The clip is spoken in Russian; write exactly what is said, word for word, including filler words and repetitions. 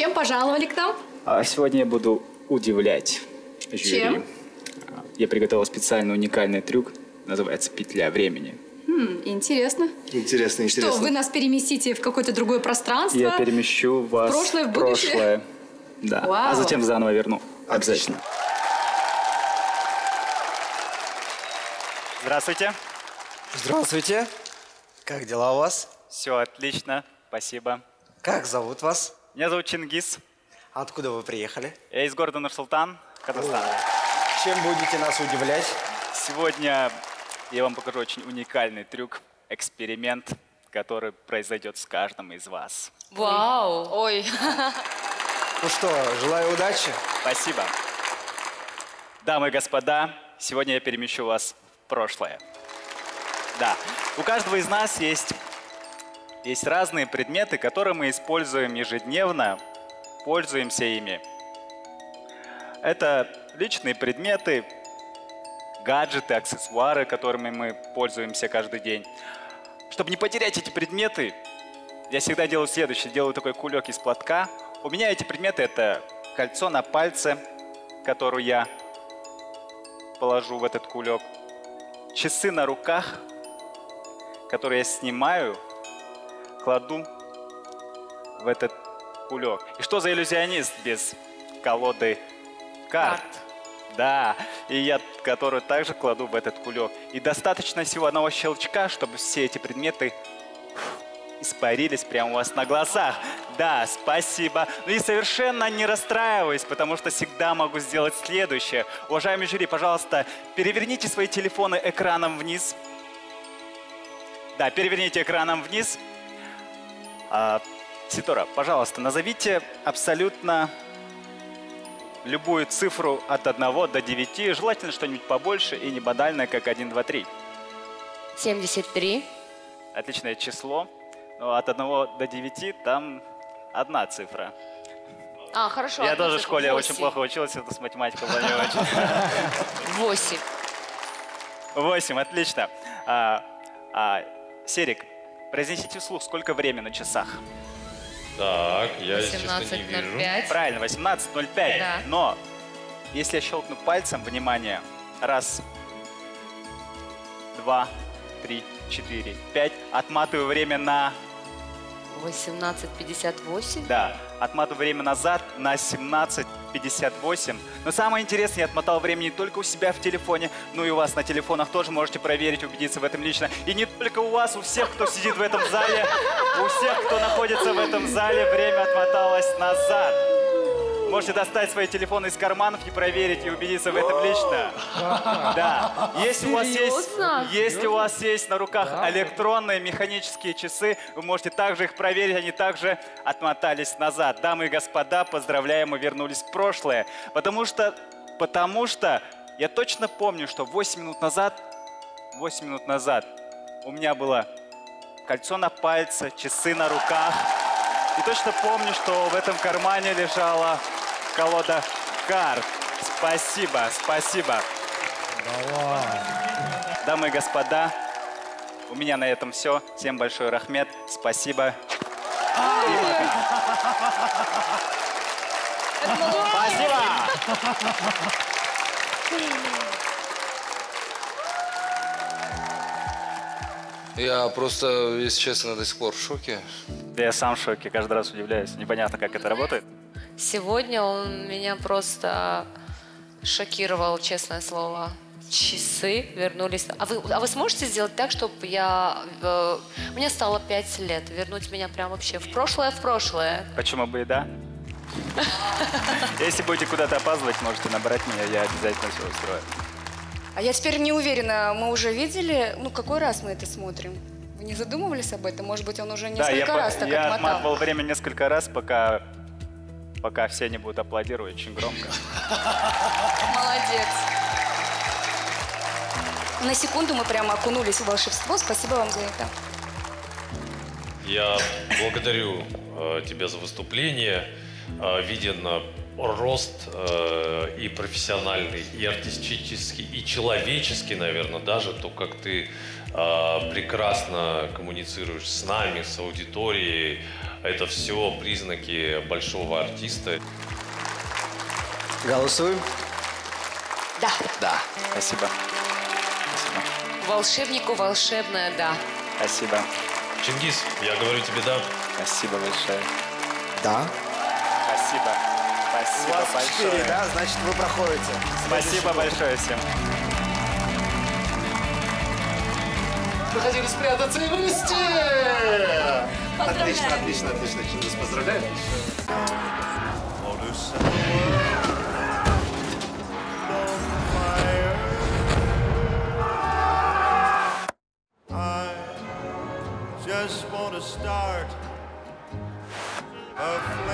Чем пожаловали к нам? А сегодня я буду удивлять жюри. Чем? Я приготовил специально уникальный трюк, называется «Петля времени». Хм, интересно. Интересно, интересно. Что, вы нас переместите в какое-то другое пространство? Я перемещу вас в прошлое, в будущее? Прошлое. Да. Вау. А затем заново верну. Обязательно. Отлично. Здравствуйте. Здравствуйте. Как дела у вас? Все отлично, спасибо. Как зовут вас? Меня зовут Чингис. Откуда вы приехали? Я из города Нур-Султан, Казахстан. О, чем будете нас удивлять? Сегодня я вам покажу очень уникальный трюк, эксперимент, который произойдет с каждым из вас. Вау! Ой! Ну что, желаю удачи. Спасибо. Дамы и господа, сегодня я перемещу вас в прошлое. Да, у каждого из нас есть, есть разные предметы, которые мы используем ежедневно, пользуемся ими. Это личные предметы, гаджеты, аксессуары, которыми мы пользуемся каждый день. Чтобы не потерять эти предметы, я всегда делаю следующее. Делаю такой кулек из платка. У меня эти предметы — это кольцо на пальце, которое я положу в этот кулек. Часы на руках, которые я снимаю, кладу в этот кулек. И что за иллюзионист без колоды карт? карт. Да, и я, которую также кладу в этот кулек. И достаточно всего одного щелчка, чтобы все эти предметы испарились прямо у вас на глазах. Да, спасибо. Ну и совершенно не расстраиваюсь, потому что всегда могу сделать следующее. Уважаемые жюри, пожалуйста, переверните свои телефоны экраном вниз. Да, переверните экраном вниз. А, Ситора, пожалуйста, назовите абсолютно любую цифру от одного до девяти, желательно что-нибудь побольше и не банальное, как один, два, три. семьдесят три. Отличное число. Но от одного до девяти там одна цифра. А, хорошо. Я тоже в школе очень плохо учился, это с математикой было не очень. восемь. восемь, отлично. А, а, Серик, произнесите вслух, сколько времени на часах? Так, я, восемнадцать ноль пять. Не вижу. Правильно, восемнадцать ноль пять. Да. Но если я щелкну пальцем, внимание, раз, два, три, четыре, пять, отматываю время на... восемнадцать пятьдесят восемь? Да, отматываю время назад на семнадцать пятьдесят восемь. Но самое интересное, я отмотал время не только у себя в телефоне, но и у вас на телефонах тоже можете проверить, убедиться в этом лично. И не только у вас, у всех, кто сидит в этом зале, у всех, кто находится в этом зале, время отмоталось назад. Можете достать свои телефоны из карманов и проверить, и убедиться в этом лично. Да. Если у вас есть, если у вас есть на руках электронные механические часы, вы можете также их проверить, они также отмотались назад. Дамы и господа, поздравляем, мы вернулись в прошлое. Потому что, потому что я точно помню, что восемь минут назад, восемь минут назад у меня было кольцо на пальце, часы на руках. И точно помню, что в этом кармане лежала колода карт. Спасибо, спасибо. Давай. Дамы и господа, у меня на этом все. Всем большой рахмет. Спасибо. Спасибо. Я просто, если честно, до сих пор в шоке. Да я сам в шоке, каждый раз удивляюсь. Непонятно, как это работает. Сегодня он меня просто шокировал, честное слово. Часы вернулись. А вы, а вы сможете сделать так, чтобы я... Э, мне стало пять лет. Вернуть меня прям вообще в прошлое, в прошлое. Почему бы и да? Если будете куда-то опаздывать, можете набрать меня, я обязательно все устрою. А я теперь не уверена, мы уже видели, ну какой раз мы это смотрим? Вы не задумывались об этом? Может быть, он уже несколько да, раз по, так отмотал? Я отматывал время несколько раз, пока, пока все не будут аплодировать очень громко. Молодец. На секунду мы прямо окунулись в волшебство. Спасибо вам за это. Я благодарю э, тебя за выступление. Э, виден рост э, и профессиональный, и артистический, и человеческий, наверное, даже то, как ты прекрасно коммуницируешь с нами, с аудиторией, Это все признаки большого артиста. Голосуем? Да. Да. Спасибо. Спасибо. Волшебнику волшебное «да». Спасибо. Чингис, я говорю тебе «да». Спасибо большое. Да. Спасибо. Спасибо У вас большое. четыре, да? Значит, вы проходите. Спасибо большое всем. Мы хотели спрятаться и вылезти! Отлично, отлично, отлично. Чингис, поздравляю. I just want to start a